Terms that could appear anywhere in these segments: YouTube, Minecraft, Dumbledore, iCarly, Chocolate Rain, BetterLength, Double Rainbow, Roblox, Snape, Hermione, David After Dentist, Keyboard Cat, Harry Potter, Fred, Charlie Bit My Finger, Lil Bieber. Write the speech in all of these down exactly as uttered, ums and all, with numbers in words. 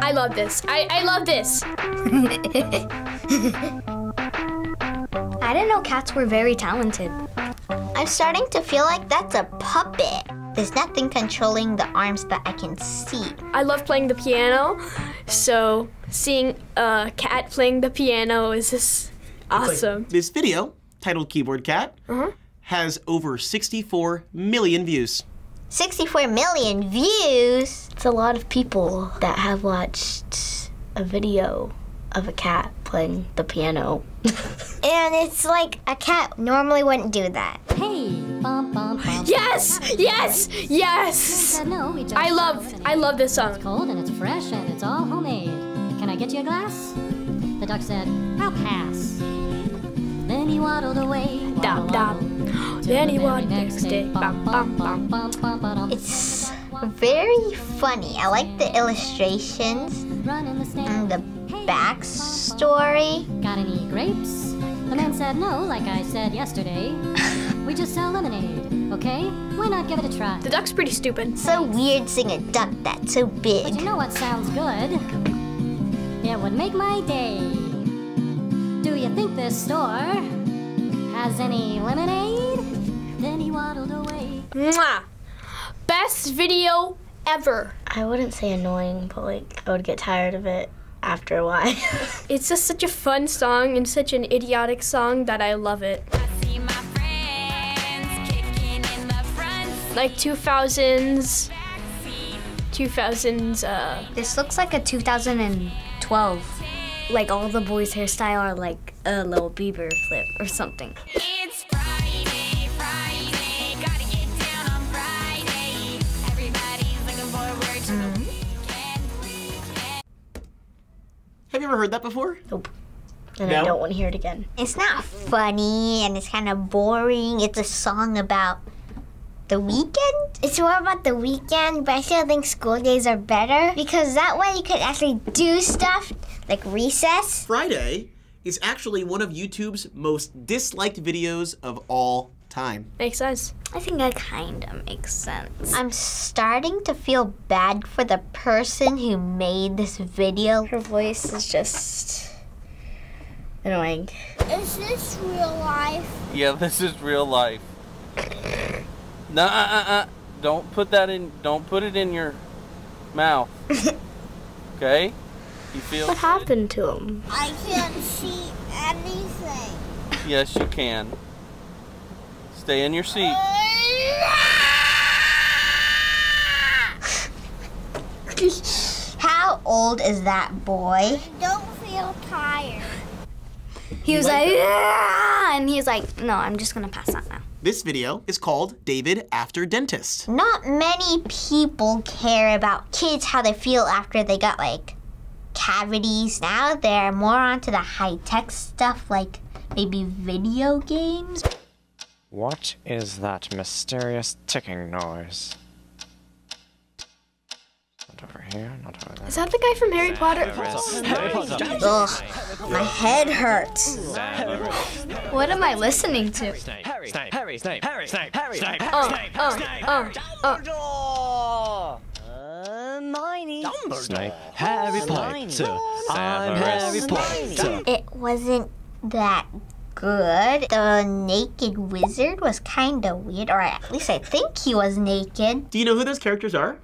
I love this. I, I love this. I didn't know cats were very talented. I'm starting to feel like that's a puppet. There's nothing controlling the arms that I can see. I love playing the piano, so seeing a cat playing the piano is just awesome. Like this video, titled Keyboard Cat, uh-huh. has over sixty-four million views. sixty-four million views? It's a lot of people that have watched a video of a cat playing the piano. And it's like a cat normally wouldn't do that. Hey! Yes! Yes! Yes! I love, I love this song. It's cold and it's fresh and it's all homemade. Can I get you a glass? The duck said, I'll pass. Then he waddled away. Dop, dop. Then he waddled next day. Bum, bum, bum, bum, bum, bum. It's very funny. I like the illustrations and the backstory. Got any grapes? The man said no, like I said yesterday. We just sell lemonade, okay? Why not give it a try? The duck's pretty stupid. So weird seeing a duck that's so big. But you know what sounds good? It would make my day. Do you think this store has any lemonade? Then he waddled away. Mwah! Best video ever. I wouldn't say annoying, but like, I would get tired of it after a while. It's just such a fun song and such an idiotic song that I love it. Like two thousands, two thousands, uh... This looks like a two thousand twelve. Like all the boys' hairstyle are like a Lil Bieber flip or something. It's Friday, Friday, gotta get down on Friday. Everybody's looking forward to the weekend, weekend. Have you ever heard that before? Nope. And no? I don't want to hear it again. It's not funny and it's kind of boring. It's a song about the weekend? It's more about the weekend, but I still think school days are better because that way you could actually do stuff like recess. Friday is actually one of YouTube's most disliked videos of all time. Makes sense. I think that kind of makes sense. I'm starting to feel bad for the person who made this video. Her voice is just annoying. Is this real life? Yeah, this is real life. No, uh, uh, uh, don't put that in, don't put it in your mouth, okay? You feel What happened to him? I can't see anything. Yes, you can. Stay in your seat. How old is that boy? I don't feel tired. He was like, like yeah! And he was like, no, I'm just gonna pass out now. This video is called David After Dentist. Not many people care about kids, how they feel after they got like cavities. Now they're more onto the high-tech stuff like maybe video games. What is that mysterious ticking noise? Not over here, not over there. Is that the guy from Harry Potter? Ugh, my head hurts. What am I listening to? Snape, Harry, Snape, Harry, Snape, Harry, Snape, oh, Snape, oh, Snape, oh, oh, Hermione. Dumbledore. Snape, Harry Potter, I'm Harry Potter. It wasn't that good. The naked wizard was kind of weird, or at least I think he was naked. Do you know who those characters are?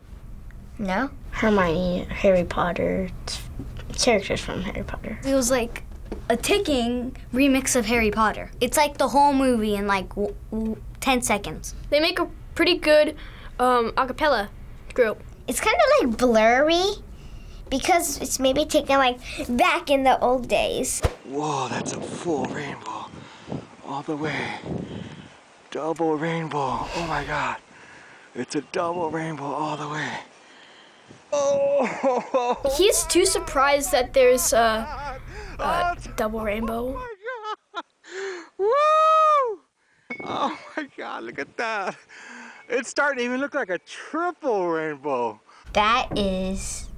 No. Hermione, Harry Potter, characters from Harry Potter. It was like a ticking remix of Harry Potter. It's like the whole movie in like w w ten seconds. They make a pretty good um, a cappella group. It's kind of like blurry because it's maybe taken like back in the old days. Whoa, that's a full rainbow all the way. Double rainbow, oh my God. It's a double rainbow all the way. Oh. He's too surprised that there's uh, Uh, double rainbow. Oh my God! Woo! Oh my God! Look at that! It's starting to even look like a triple rainbow. That is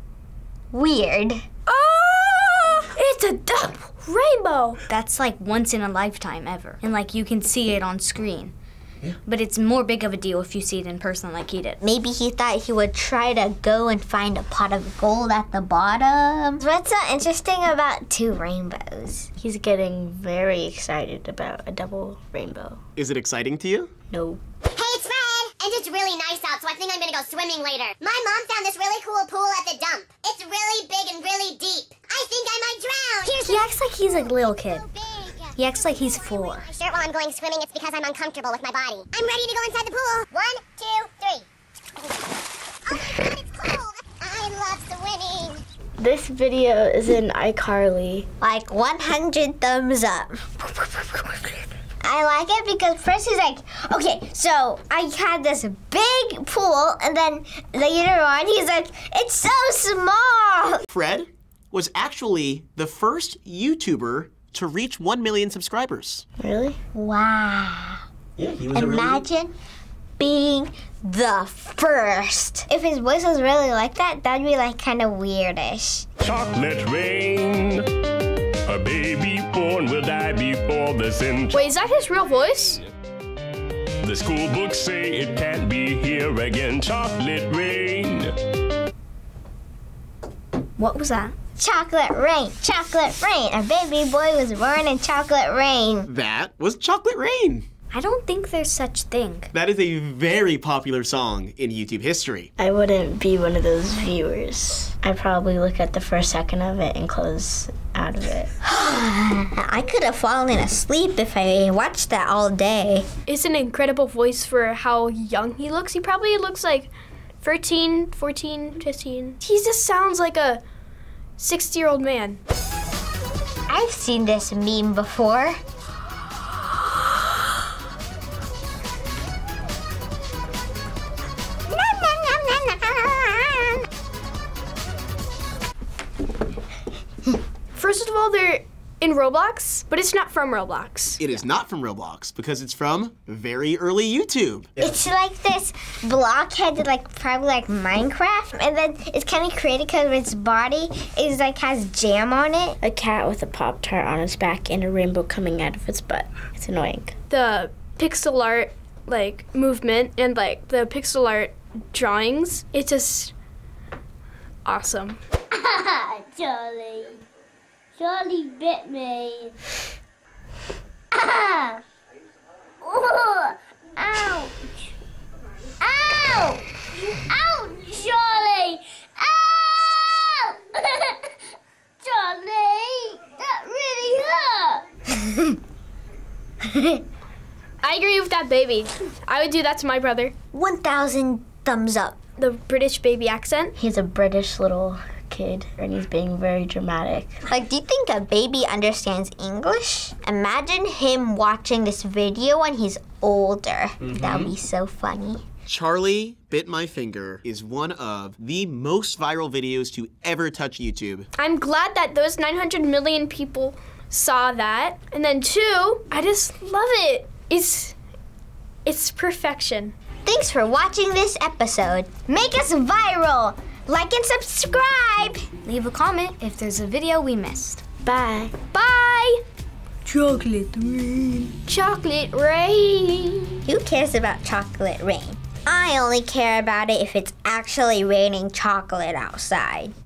weird. Oh! It's a double rainbow. That's like once in a lifetime ever, and like you can see it on screen. Yeah. But it's more big of a deal if you see it in person like he did. Maybe he thought he would try to go and find a pot of gold at the bottom. What's so interesting about two rainbows? He's getting very excited about a double rainbow. Is it exciting to you? No. Hey, it's Fred! And it's really nice out, so I think I'm gonna go swimming later. My mom found this really cool pool at the dump. It's really big and really deep. I think I might drown! Here's he acts like he's a little kid. He acts like he's four. I'm sure while I'm going swimming, it's because I'm uncomfortable with my body. I'm ready to go inside the pool. One, two, three. Oh my God, it's cold. I love swimming. This video is in iCarly. Like one hundred thumbs up. I like it because first he's like, okay, so I had this big pool, and then later on he's like, it's so small. Fred was actually the first YouTuber to reach one million subscribers. Really? Wow. Yeah, he was Imagine really... being the first. If his voice was really like that, that'd be like kind of weirdish. Chocolate rain, a baby born will die before the sin. Wait, is that his real voice? The school books say it can't be here again. Chocolate rain. What was that? Chocolate rain, chocolate rain. Our baby boy was born in chocolate rain. That was Chocolate Rain. I don't think there's such thing. That is a very popular song in YouTube history. I wouldn't be one of those viewers. I'd probably look at the first second of it and close out of it. I could have fallen asleep if I watched that all day. It's an incredible voice for how young he looks. He probably looks like thirteen, fourteen, fifteen. He just sounds like a sixty-year-old man. I've seen this meme before. First of all, they're in Roblox, but it's not from Roblox. It is not from Roblox because it's from very early YouTube. It's like this blockhead that like probably like Minecraft, and then it's kind of created because its body is like has jam on it. A cat with a Pop-Tart on its back and a rainbow coming out of its butt. It's annoying. The pixel art like movement and like the pixel art drawings, it's just awesome. Ah, Charlie. Charlie bit me. Ah! Oh! Ouch! Ow! Ouch, Charlie! Ow! Charlie, that really hurt. I agree with that baby. I would do that to my brother. one thousand thumbs up. The British baby accent. He's a British little kid, and he's being very dramatic. Like, do you think a baby understands English? Imagine him watching this video when he's older. Mm-hmm. That would be so funny. Charlie Bit My Finger is one of the most viral videos to ever touch YouTube. I'm glad that those nine hundred million people saw that. And then two, I just love it. It's, it's perfection. Thanks for watching this episode. Make us viral. Like and subscribe. Leave a comment if there's a video we missed. Bye. Bye. Chocolate rain. Chocolate rain. Who cares about chocolate rain? I only care about it if it's actually raining chocolate outside.